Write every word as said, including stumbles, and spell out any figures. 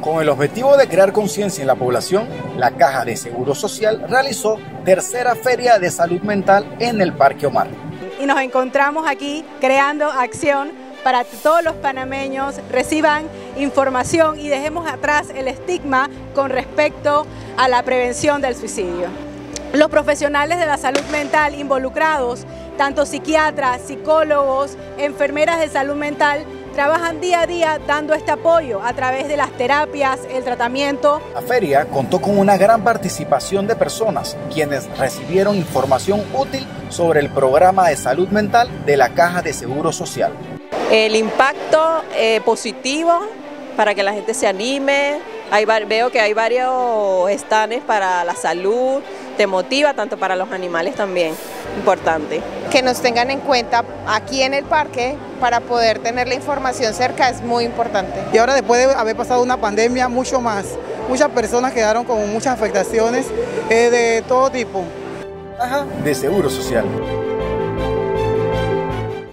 Con el objetivo de crear conciencia en la población, la Caja de Seguro Social realizó tercera feria de salud mental en el Parque Omar. Y nos encontramos aquí creando acción para que todos los panameños reciban información y dejemos atrás el estigma con respecto a la prevención del suicidio. Los profesionales de la salud mental involucrados, tanto psiquiatras, psicólogos, enfermeras de salud mental, trabajan día a día dando este apoyo a través de las terapias, el tratamiento. La feria contó con una gran participación de personas, quienes recibieron información útil sobre el programa de salud mental de la Caja de Seguro Social. El impacto eh, positivo para que la gente se anime. Hay, veo que hay varios stands para la salud, te motiva tanto para los animales también, importante. Que nos tengan en cuenta aquí en el parque para poder tener la información cerca es muy importante. Y ahora después de haber pasado una pandemia mucho más, muchas personas quedaron con muchas afectaciones eh, de todo tipo. Caja de Seguro Social.